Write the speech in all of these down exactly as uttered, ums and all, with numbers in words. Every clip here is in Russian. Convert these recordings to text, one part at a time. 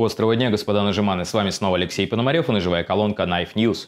Острого дня, господа нажиманы, с вами снова Алексей Пономарев и ножевая колонка Knife News.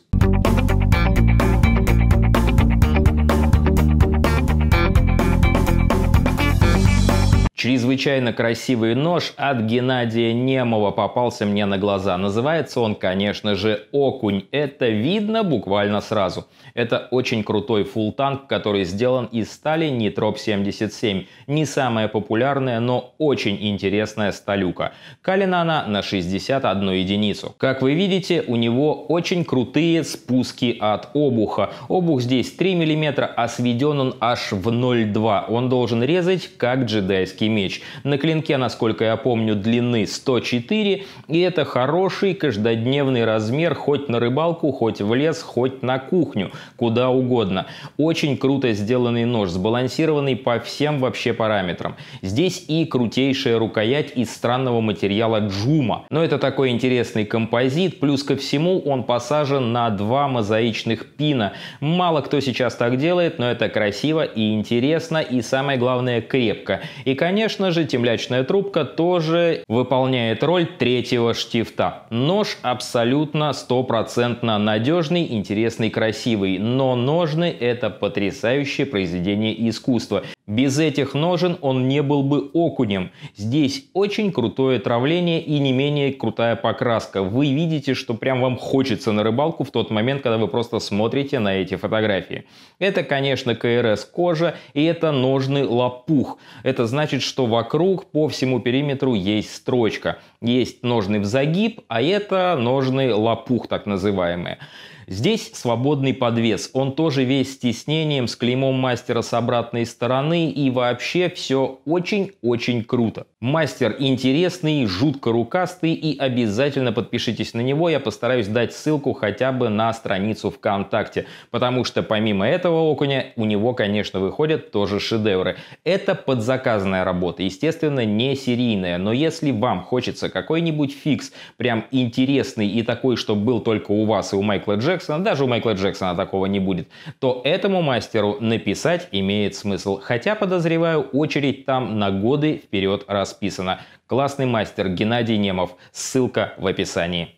Чрезвычайно красивый нож от Геннадия Немова попался мне на глаза. Называется он, конечно же, «Окунь». Это видно буквально сразу. Это очень крутой фулл-танк, который сделан из стали Нитроп семьдесят семь. Не самая популярная, но очень интересная сталюка. Калена она на шестьдесят одну единицу. Как вы видите, у него очень крутые спуски от обуха. Обух здесь три миллиметра, а сведен он аж в ноль целых две десятых. Он должен резать, как джедайский меч. На клинке, насколько я помню, длины сто четыре, и это хороший каждодневный размер хоть на рыбалку, хоть в лес, хоть на кухню, куда угодно. Очень круто сделанный нож, сбалансированный по всем вообще параметрам. Здесь и крутейшая рукоять из странного материала джума. Но это такой интересный композит, плюс ко всему он посажен на два мозаичных пина. Мало кто сейчас так делает, но это красиво и интересно, и самое главное, крепко. И, конечно, Конечно же, темлячная трубка тоже выполняет роль третьего штифта. Нож абсолютно стопроцентно надежный, интересный, красивый. Но ножны – это потрясающее произведение искусства. Без этих ножен он не был бы окунем. Здесь очень крутое травление и не менее крутая покраска. Вы видите, что прям вам хочется на рыбалку в тот момент, когда вы просто смотрите на эти фотографии. Это, конечно, КРС кожа, и это ножны лопух. Это значит, что вокруг по всему периметру есть строчка. Есть ножны в загиб, а это ножны лопух, так называемые. Здесь свободный подвес, он тоже весь с тиснением, с клеймом мастера с обратной стороны, и вообще все очень-очень круто. Мастер интересный, жутко рукастый, и обязательно подпишитесь на него, я постараюсь дать ссылку хотя бы на страницу ВКонтакте, потому что помимо этого окуня у него, конечно, выходят тоже шедевры. Это подзаказанная работа, естественно, не серийная, но если вам хочется какой-нибудь фикс, прям интересный и такой, что был только у вас и у Майкла Джексона, даже у Майкла Джексона такого не будет, то этому мастеру написать имеет смысл. Хотя, подозреваю, очередь там на годы вперед расписана. Классный мастер Геннадий Немов. Ссылка в описании.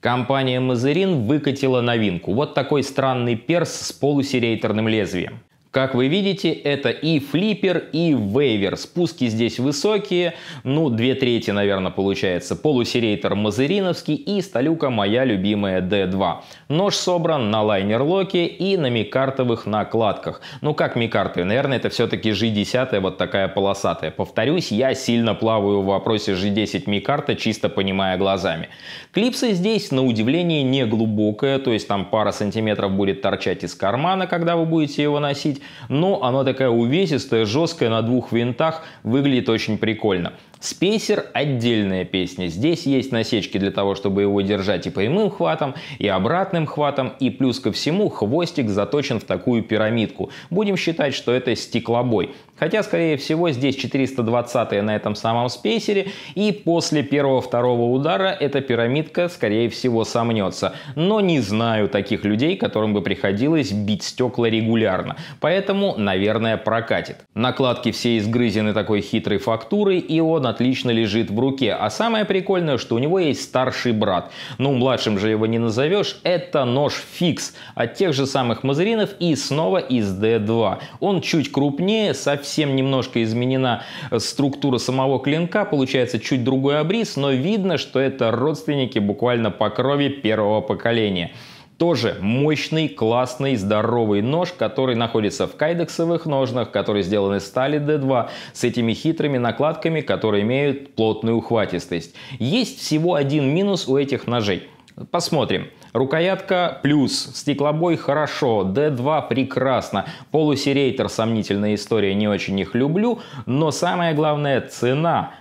Компания Maserin выкатила новинку. Вот такой странный перс с полусерейторным лезвием. Как вы видите, это и флиппер, и вейвер. Спуски здесь высокие, ну, две трети, наверное, получается. Полусеррейтор мазериновский и сталюка моя любимая Д два. Нож собран на лайнер-локе и на микартовых накладках. Ну, как микарты? Наверное, это все-таки Ж десять, вот такая полосатая. Повторюсь, я сильно плаваю в вопросе Ж десять микарта, чисто понимая глазами. Клипсы здесь, на удивление, не глубокая, то есть там пара сантиметров будет торчать из кармана, когда вы будете его носить. Но она такая увесистая, жесткая, на двух винтах, выглядит очень прикольно. Спейсер – отдельная песня. Здесь есть насечки для того, чтобы его держать и прямым хватом, и обратным хватом, и плюс ко всему хвостик заточен в такую пирамидку. Будем считать, что это стеклобой. Хотя, скорее всего, здесь четыреста двадцатые на этом самом спейсере, и после первого-второго удара эта пирамидка, скорее всего, сомнется. Но не знаю таких людей, которым бы приходилось бить стекла регулярно. Поэтому, наверное, прокатит. Накладки все изгрызены такой хитрой фактурой, и он отлично лежит в руке. А самое прикольное, что у него есть старший брат. Ну, младшим же его не назовешь. Это нож фикс от тех же самых Мазеринов и снова из Д два. Он чуть крупнее, совсем немножко изменена структура самого клинка, получается чуть другой обрис, но видно, что это родственники буквально по крови первого поколения. Тоже мощный, классный, здоровый нож, который находится в кайдексовых ножнах, которые сделаны из стали Д два, с этими хитрыми накладками, которые имеют плотную ухватистость. Есть всего один минус у этих ножей. Посмотрим. Рукоятка плюс, стеклобой хорошо, Д два прекрасно, полусеррейтор сомнительная история, не очень их люблю, но самое главное цена.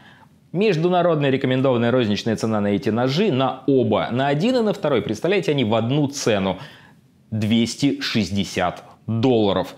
Международная рекомендованная розничная цена на эти ножи, на оба, на один и на второй, представляете, они в одну цену двести шестьдесят долларов.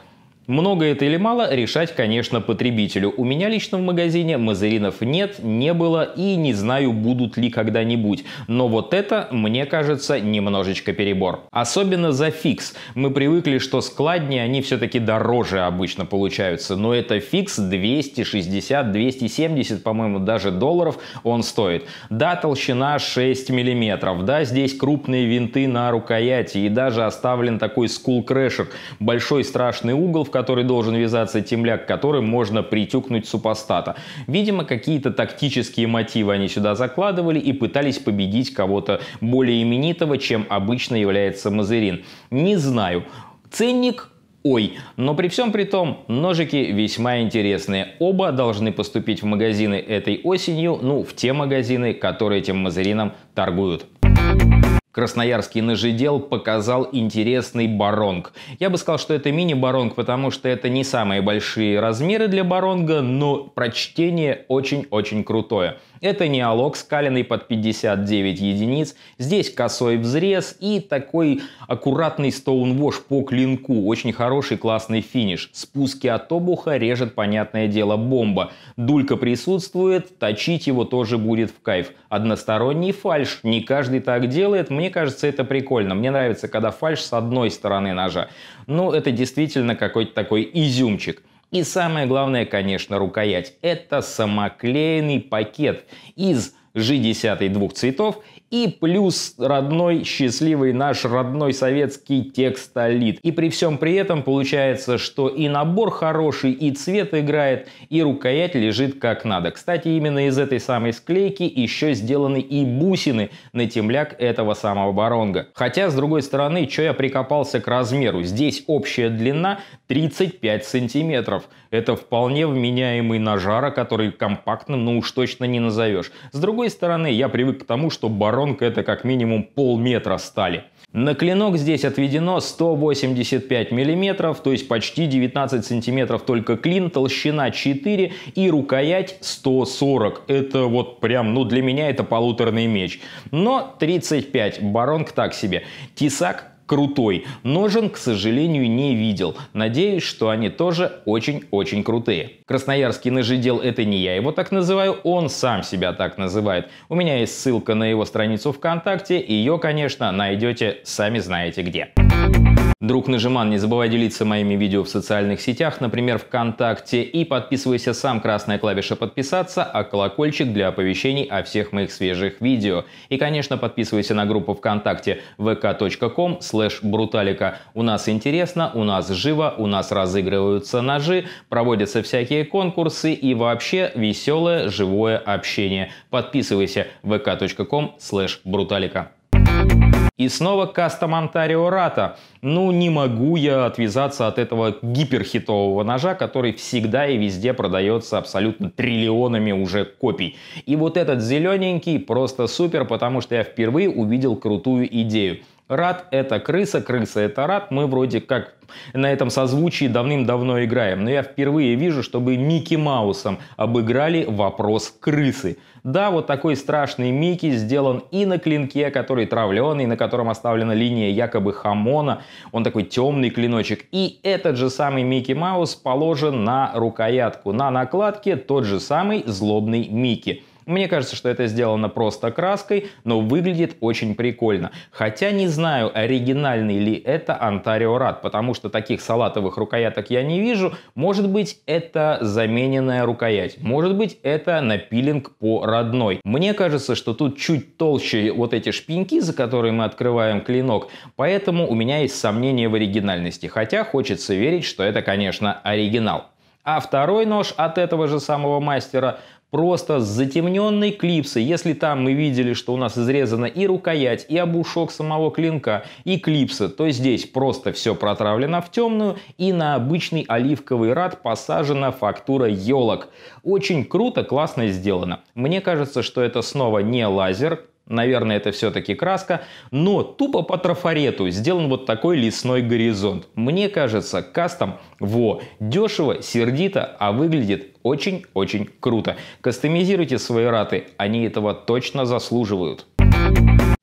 Много это или мало, решать, конечно, потребителю. У меня лично в магазине Мазеринов нет, не было и не знаю, будут ли когда-нибудь. Но вот это, мне кажется, немножечко перебор. Особенно за фикс. Мы привыкли, что складнее они все-таки дороже обычно получаются. Но это фикс двести шестьдесят — двести семьдесят, по-моему, даже долларов он стоит. Да, толщина шесть миллиметров. Да, здесь крупные винты на рукояти. И даже оставлен такой скулл-крэшер. Большой страшный угол, в который должен вязаться темляк, которым можно притюкнуть супостата. Видимо, какие-то тактические мотивы они сюда закладывали и пытались победить кого-то более именитого, чем обычно является Мазерин. Не знаю. Ценник... Ой, но при всем при том, ножики весьма интересные. Оба должны поступить в магазины этой осенью, ну, в те магазины, которые этим Мазерином торгуют. Красноярский ножедел показал интересный баронг. Я бы сказал, что это мини-баронг, потому что это не самые большие размеры для баронга, но прочтение очень-очень крутое. Это неолог, скаленный под пятьдесят девять единиц. Здесь косой взрез и такой аккуратный стоунвош по клинку. Очень хороший, классный финиш. Спуски от обуха режет, понятное дело, бомба. Дулька присутствует, точить его тоже будет в кайф. Односторонний фальш. Не каждый так делает. Мне кажется, это прикольно. Мне нравится, когда фальш с одной стороны ножа. Ну, это действительно какой-то такой изюмчик. И самое главное, конечно, рукоять. Это самоклеенный пакет из Жи десять двух цветов и плюс родной, счастливый наш родной советский текстолит. И при всем при этом получается, что и набор хороший, и цвет играет, и рукоять лежит как надо. Кстати, именно из этой самой склейки еще сделаны и бусины на темляк этого самого баронга. Хотя, с другой стороны, что я прикопался к размеру? Здесь общая длина тридцать пять сантиметров. Это вполне вменяемый ножара, который компактным, ну уж точно не назовешь. С другой стороны, я привык к тому, что баронг это как минимум полметра стали. На клинок здесь отведено сто восемьдесят пять миллиметров, то есть почти девятнадцать сантиметров только клин, толщина четыре и рукоять сто сорок. Это вот прям, ну для меня это полуторный меч. Но тридцать пять, баронг так себе. Тесак крутой. Ножен, к сожалению, не видел. Надеюсь, что они тоже очень-очень крутые. Красноярский ножедел — это не я его так называю, он сам себя так называет. У меня есть ссылка на его страницу ВКонтакте, ее, конечно, найдете сами знаете где. Друг Нажиман, не забывай делиться моими видео в социальных сетях, например, ВКонтакте, и подписывайся сам, красная клавиша подписаться, а колокольчик для оповещений о всех моих свежих видео. И, конечно, подписывайся на группу ВКонтакте вэ ка точка ком слэш бруталика. У нас интересно, у нас живо, у нас разыгрываются ножи, проводятся всякие конкурсы и вообще веселое живое общение. Подписывайся вэ ка точка ком слэш бруталика. И снова кастом Ontario Rat. Ну, не могу я отвязаться от этого гиперхитового ножа, который всегда и везде продается абсолютно триллионами уже копий. И вот этот зелененький просто супер, потому что я впервые увидел крутую идею. Рат — это крыса, крыса — это рат. Мы вроде как на этом созвучии давным-давно играем. Но я впервые вижу, чтобы Микки Маусом обыграли вопрос крысы. Да, вот такой страшный Микки сделан и на клинке, который травленый, на котором оставлена линия якобы хамона. Он такой темный клиночек. И этот же самый Микки Маус положен на рукоятку. На накладке тот же самый злобный Микки. Мне кажется, что это сделано просто краской, но выглядит очень прикольно. Хотя не знаю, оригинальный ли это Ontario Rat, потому что таких салатовых рукояток я не вижу. Может быть, это замененная рукоять. Может быть, это напилинг по родной. Мне кажется, что тут чуть толще вот эти шпеньки, за которые мы открываем клинок. Поэтому у меня есть сомнения в оригинальности. Хотя хочется верить, что это, конечно, оригинал. А второй нож от этого же самого мастера – просто с затемненной клипсой. Если там мы видели, что у нас изрезана и рукоять, и обушок самого клинка, и клипса, то здесь просто все протравлено в темную, и на обычный оливковый рат посажена фактура елок. Очень круто, классно сделано. Мне кажется, что это снова не лазер. Наверное, это все-таки краска, но тупо по трафарету сделан вот такой лесной горизонт. Мне кажется, кастом во дешево, сердито, а выглядит очень-очень круто. Кастомизируйте свои раты, они этого точно заслуживают.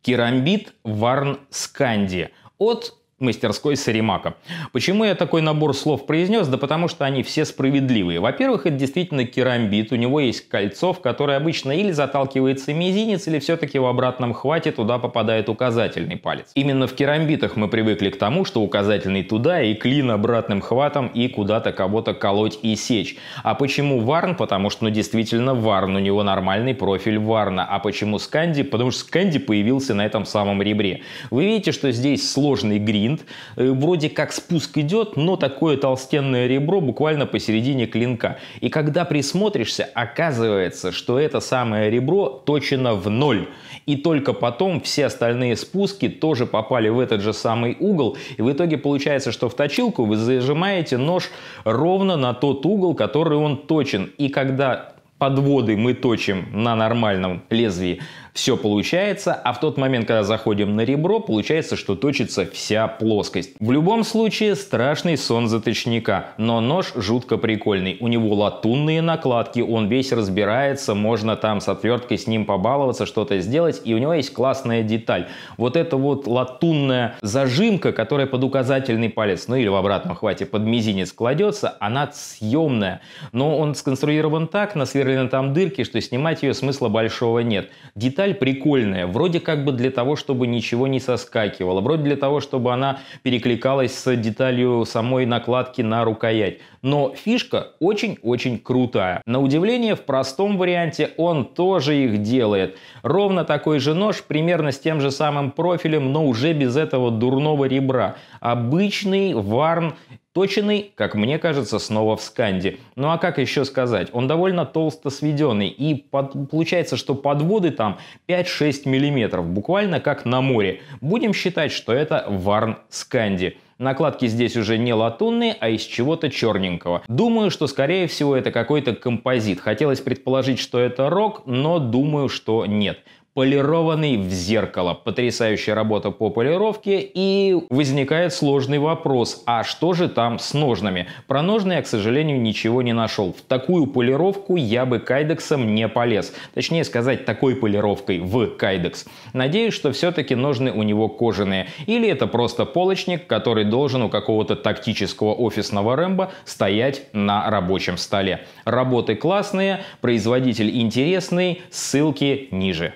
Керамбит Варн Сканди от мастерской Саримака. Почему я такой набор слов произнес? Да потому что они все справедливые. Во-первых, это действительно керамбит. У него есть кольцо, в которое обычно или заталкивается мизинец, или все-таки в обратном хвате туда попадает указательный палец. Именно в керамбитах мы привыкли к тому, что указательный туда и клин обратным хватом и куда-то кого-то колоть и сечь. А почему варн? Потому что, ну, действительно варн. У него нормальный профиль варна. А почему сканди? Потому что сканди появился на этом самом ребре. Вы видите, что здесь сложный гринд. Вроде как спуск идет, но такое толстенное ребро буквально посередине клинка. И когда присмотришься, оказывается, что это самое ребро точено в ноль. И только потом все остальные спуски тоже попали в этот же самый угол. И в итоге получается, что в точилку вы зажимаете нож ровно на тот угол, который он точен. И когда подводы мы точим на нормальном лезвии, все получается, а в тот момент, когда заходим на ребро, получается, что точится вся плоскость. В любом случае, страшный сон заточника, но нож жутко прикольный. У него латунные накладки, он весь разбирается, можно там с отверткой с ним побаловаться, что-то сделать, и у него есть классная деталь. Вот эта вот латунная зажимка, которая под указательный палец, ну или в обратном хвате под мизинец кладется, она съемная, но он сконструирован так, насверлены там дырки, что снимать ее смысла большого нет. Деталь прикольная, вроде как бы для того, чтобы ничего не соскакивало, вроде для того, чтобы она перекликалась с деталью самой накладки на рукоять. Но фишка очень-очень крутая. На удивление, в простом варианте он тоже их делает. Ровно такой же нож, примерно с тем же самым профилем, но уже без этого дурного ребра. Обычный варн, точенный, как мне кажется, снова в сканде. Ну а как еще сказать? Он довольно толсто сведенный. И под... получается, что подводы там пять-шесть миллиметров. Буквально как на море. Будем считать, что это варн сканди. Накладки здесь уже не латунные, а из чего-то черненького. Думаю, что, скорее всего, это какой-то композит. Хотелось предположить, что это рок, но думаю, что нет. Полированный в зеркало. Потрясающая работа по полировке. И возникает сложный вопрос. А что же там с ножными? Про ножные я, к сожалению, ничего не нашел. В такую полировку я бы кайдексом не полез. Точнее сказать, такой полировкой в кайдекс. Надеюсь, что все-таки ножны у него кожаные. Или это просто полочник, который должен у какого-то тактического офисного Рэмбо стоять на рабочем столе. Работы классные, производитель интересный, ссылки ниже.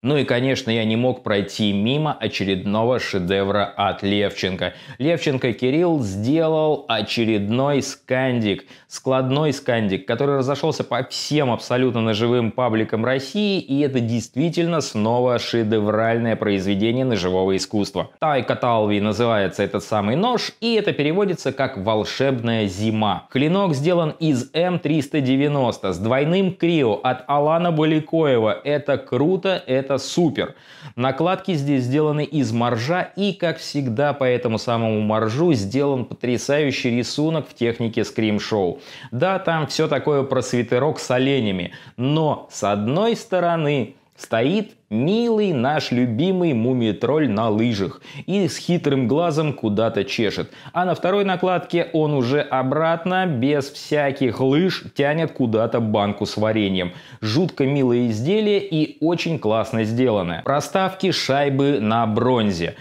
Ну и, конечно, я не мог пройти мимо очередного шедевра от Левченко. Левченко Кирилл сделал очередной скандик, складной скандик, который разошелся по всем абсолютно ножевым пабликам России, и это действительно снова шедевральное произведение ножевого искусства. Тайка Талви называется этот самый нож, и это переводится как «волшебная зима». Клинок сделан из М триста девяносто с двойным крио от Алана Баликоева. Это круто, это Это супер. Накладки здесь сделаны из моржа, и, как всегда, по этому самому моржу сделан потрясающий рисунок в технике скрим-шоу. Да, там все такое про свитерок с оленями, но с одной стороны стоит милый наш любимый Муми Тролль на лыжах и с хитрым глазом куда-то чешет. А на второй накладке он уже обратно, без всяких лыж, тянет куда-то банку с вареньем. Жутко милое изделие и очень классно сделанное. Проставки шайбы на бронзе.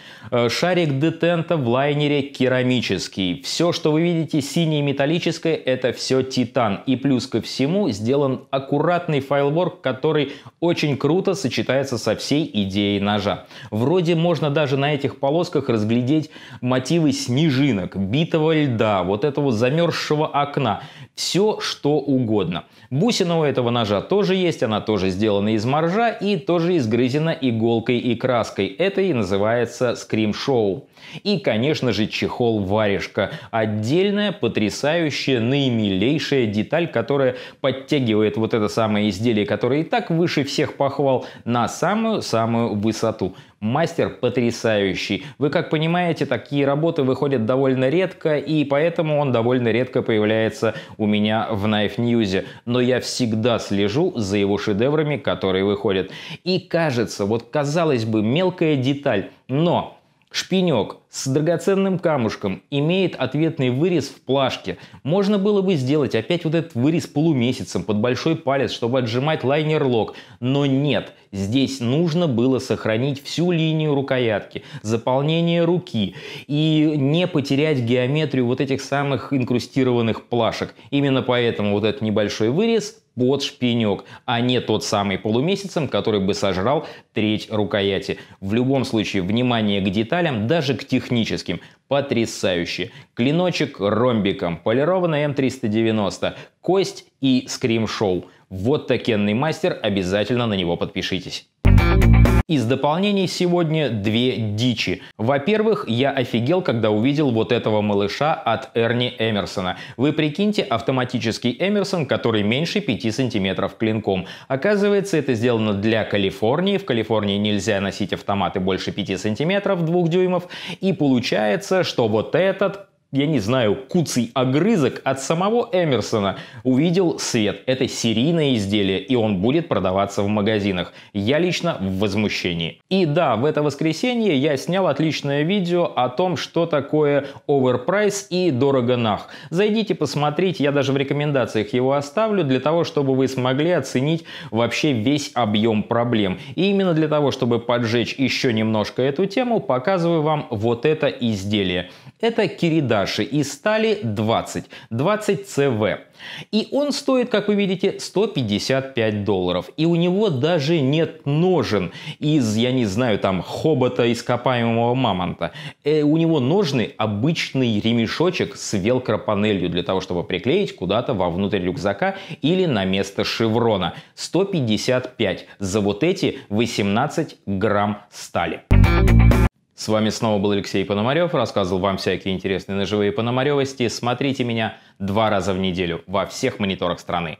Шарик детента в лайнере керамический. Все, что вы видите синее металлическое, это все титан. И плюс ко всему сделан аккуратный файлворк, который очень круто сочетается со всей идеей ножа. Вроде можно даже на этих полосках разглядеть мотивы снежинок, битого льда, вот этого замерзшего окна, все что угодно. Бусина у этого ножа тоже есть, она тоже сделана из моржа и тоже изгрызена иголкой и краской. Это и называется скрим-шоу. И, конечно же, чехол варежка. Отдельная, потрясающая, наимилейшая деталь, которая подтягивает вот это самое изделие, которое и так выше всех похвал, на самую-самую высоту. Мастер потрясающий. Вы как понимаете, такие работы выходят довольно редко, и поэтому он довольно редко появляется у меня в Knife News. Но я всегда слежу за его шедеврами, которые выходят. И кажется, вот казалось бы, мелкая деталь, но Шпинек с драгоценным камушком имеет ответный вырез в плашке. Можно было бы сделать опять вот этот вырез полумесяцем под большой палец, чтобы отжимать лайнер-лок. Но нет, здесь нужно было сохранить всю линию рукоятки, заполнение руки и не потерять геометрию вот этих самых инкрустированных плашек. Именно поэтому вот этот небольшой вырез под шпинек, а не тот самый полумесяцем, который бы сожрал треть рукояти. В любом случае, внимание к деталям, даже к техническим, потрясающе. Клиночек ромбиком, полированная эм триста девяносто, кость и скримшоу. Вот такенный мастер, обязательно на него подпишитесь. Из дополнений сегодня две дичи. Во-первых, я офигел, когда увидел вот этого малыша от Эрни Эмерсона. Вы прикиньте, автоматический Эмерсон, который меньше пяти сантиметров клинком. Оказывается, это сделано для Калифорнии. В Калифорнии нельзя носить автоматы больше пяти сантиметров, двух дюймов. И получается, что вот этот, я не знаю, куцый огрызок от самого Эмерсона увидел свет. Это серийное изделие, и он будет продаваться в магазинах. Я лично в возмущении. И да, в это воскресенье я снял отличное видео о том, что такое оверпрайс и дорого нах. Зайдите посмотреть, я даже в рекомендациях его оставлю, для того, чтобы вы смогли оценить вообще весь объем проблем. И именно для того, чтобы поджечь еще немножко эту тему, показываю вам вот это изделие. Это киридаши из стали двадцать, двадцать цэ вэ. И он стоит, как вы видите, сто пятьдесят пять долларов. И у него даже нет ножен из, я не знаю, там, хобота ископаемого мамонта. Э, у него ножны обычный ремешочек с велкропанелью для того, чтобы приклеить куда-то вовнутрь рюкзака или на место шеврона. сто пятьдесят пять за вот эти восемнадцать грамм стали. С вами снова был Алексей Пономарев, рассказывал вам всякие интересные ножевые пономаревости. Смотрите меня два раза в неделю во всех мониторах страны.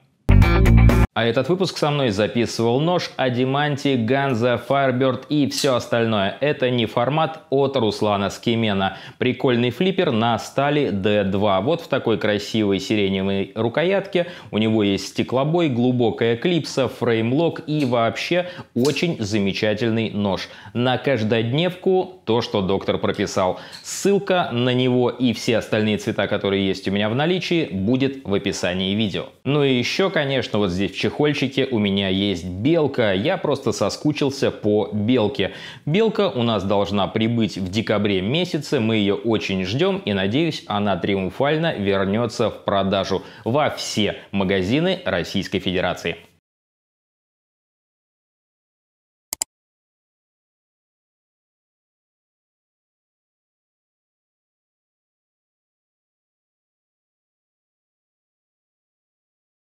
А этот выпуск со мной записывал нож Адиманти Ганза Firebird и все остальное. Это не формат от Руслана Скемена. Прикольный флиппер на стали дэ два. Вот в такой красивой сиреневой рукоятке. У него есть стеклобой, глубокая клипса, фреймлок и вообще очень замечательный нож. На каждодневку то, что доктор прописал. Ссылка на него и все остальные цвета, которые есть у меня в наличии, будет в описании видео. Ну и еще, конечно, вот здесь в чехольчике у меня есть белка. Я просто соскучился по белке. Белка у нас должна прибыть в декабре месяце. Мы ее очень ждем и, надеюсь, она триумфально вернется в продажу во все магазины Российской Федерации.